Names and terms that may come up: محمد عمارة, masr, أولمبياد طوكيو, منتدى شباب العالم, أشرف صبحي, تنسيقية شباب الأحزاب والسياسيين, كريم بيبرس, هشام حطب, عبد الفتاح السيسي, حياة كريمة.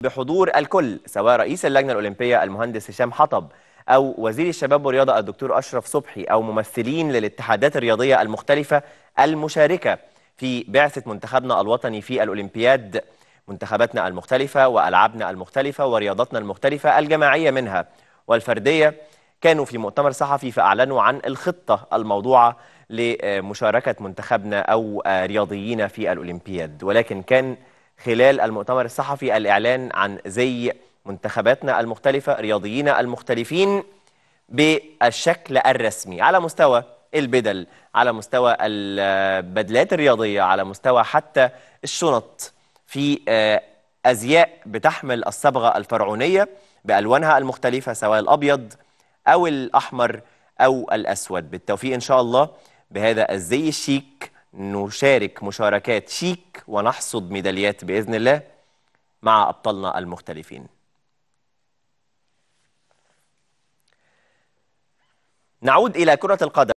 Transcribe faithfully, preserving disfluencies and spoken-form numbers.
بحضور الكل سواء رئيس اللجنة الأولمبية المهندس هشام حطب أو وزير الشباب والرياضة الدكتور أشرف صبحي أو ممثلين للاتحادات الرياضية المختلفة المشاركة في بعثة منتخبنا الوطني في الأولمبياد. منتخباتنا المختلفة وألعابنا المختلفة ورياضتنا المختلفة الجماعية منها والفردية كانوا في مؤتمر صحفي فأعلنوا عن الخطة الموضوعة لمشاركة منتخبنا أو رياضيين في الأولمبياد، ولكن كان خلال المؤتمر الصحفي الإعلان عن زي منتخباتنا المختلفة رياضيينا المختلفين بالشكل الرسمي على مستوى البدل، على مستوى البدلات الرياضية، على مستوى حتى الشنط في أزياء بتحمل الصبغة الفرعونية بألوانها المختلفة سواء الأبيض أو الأحمر أو الأسود. بالتوفيق إن شاء الله بهذا الزي الشيك، نشارك مشاركات شيك ونحصد ميداليات بإذن الله مع أبطالنا المختلفين. نعود إلى كرة القدم.